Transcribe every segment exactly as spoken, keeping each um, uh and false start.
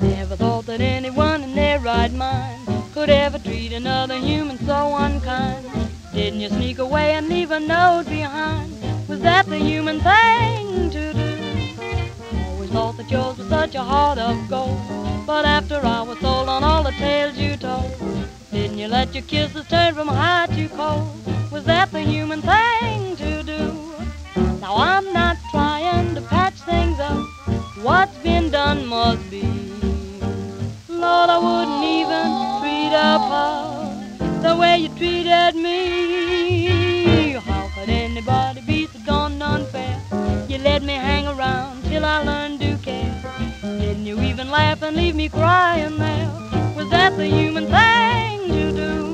Never thought that anyone in their right mind could ever treat another human so unkind. Didn't you sneak away and leave a note behind? Was that the human thing to do? Always thought that yours was such a heart of gold, but after I was sold on all the tales you told. Didn't you let your kisses turn from hot to cold? Was that the human thing to do? Now I'm not trying to patch things up. What's been done must be. Lord, I wouldn't even treat a pal the way you treated me. How could anybody be so darn unfair? You let me hang around till I learned to care. Didn't you even laugh and leave me crying there? Was that the human thing to do?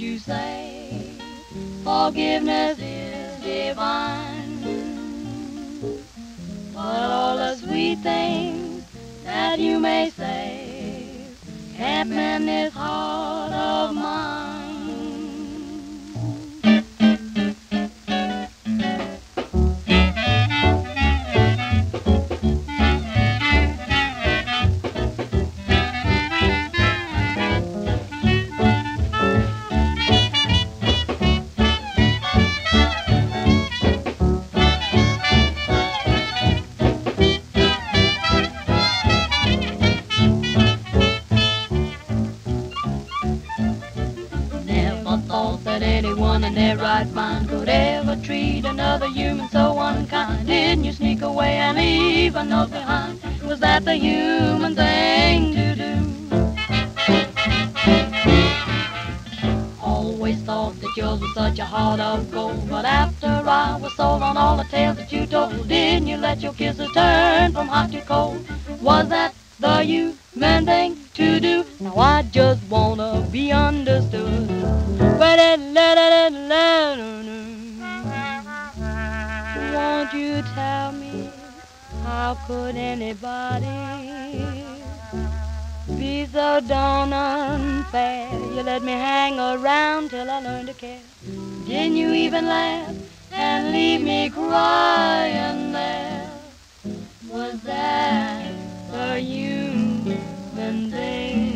You say forgiveness is divine, but all the sweet things that you may say can't mend this heart of mine. Anyone in their right mind could ever treat another human so unkind. Didn't you sneak away and leave a note behind? Was that the human thing to do? Always thought that yours was such a heart of gold, but after I was sold on all the tales that you told. Didn't you let your kisses turn from hot to cold? Was that the human thing to do? Now I just wanna be understood. Won't you tell me, how could anybody be so darn unfair? You let me hang around till I learned to care. Didn't you even laugh and leave me crying there? Was that the human thing?